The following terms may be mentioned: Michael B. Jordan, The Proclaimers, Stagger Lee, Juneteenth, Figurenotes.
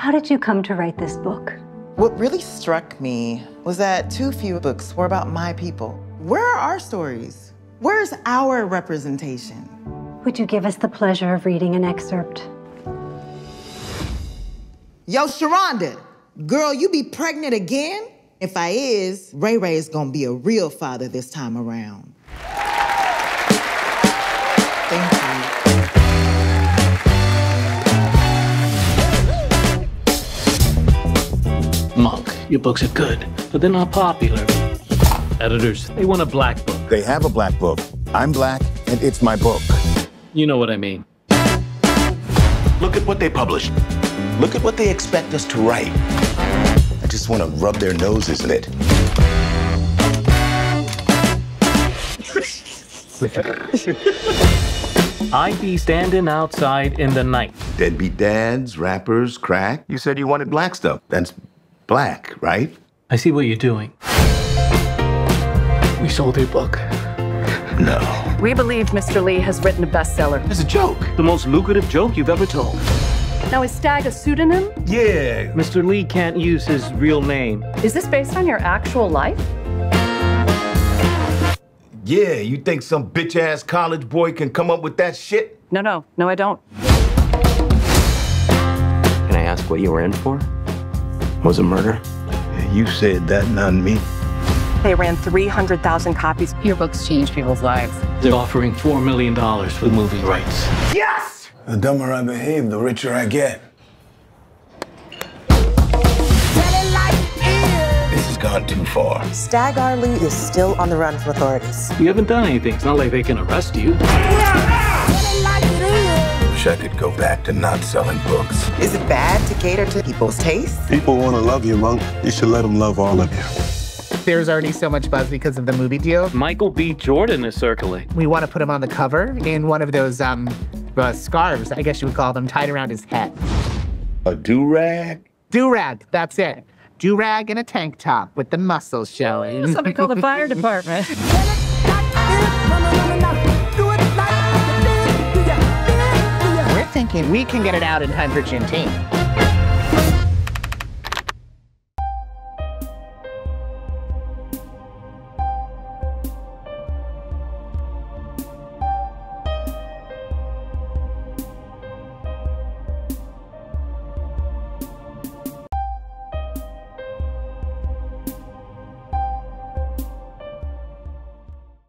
How did you come to write this book? What really struck me was that too few books were about my people. Where are our stories? Where's our representation? Would you give us the pleasure of reading an excerpt? Yo, Sharonda, girl, you be pregnant again? If I is, Ray Ray is gonna be a real father this time around. Thank you. Monk, your books are good, but they're not popular. Editors, they want a black book. They have a black book. I'm black, and it's my book. You know what I mean. Look at what they published. Look at what they expect us to write. I just want to rub their noses in it. I be standing outside in the night. Deadbeat dads, rappers, crack. You said you wanted black stuff. That's black, right? I see what you're doing. We sold your book. No. We believe Mr. Lee has written a bestseller. It's a joke. The most lucrative joke you've ever told. Now, is Stag a pseudonym? Yeah. Mr. Lee can't use his real name. Is this based on your actual life? Yeah, you think some bitch-ass college boy can come up with that shit? No, I don't. Can I ask what you were in for? Was it murder? Yeah, you said that, not me. They ran 300,000 copies. Your books change people's lives. They're offering $4 million for the movie rights. Yes! The dumber I behave, the richer I get. This has gone too far. Stagger Lee is still on the run from authorities. You haven't done anything. It's not like they can arrest you. I wish I could go back to not selling books. Is it bad to cater to people's tastes? People want to love you, Monk. You should let them love all of you. There's already so much buzz because of the movie deal. Michael B. Jordan is circling. We want to put him on the cover in one of those scarves, I guess you would call them, tied around his head. A do-rag? Do-rag, that's it. Do-rag and a tank top with the muscles showing. Somebody call the fire department. We're thinking we can get it out in time for Juneteenth.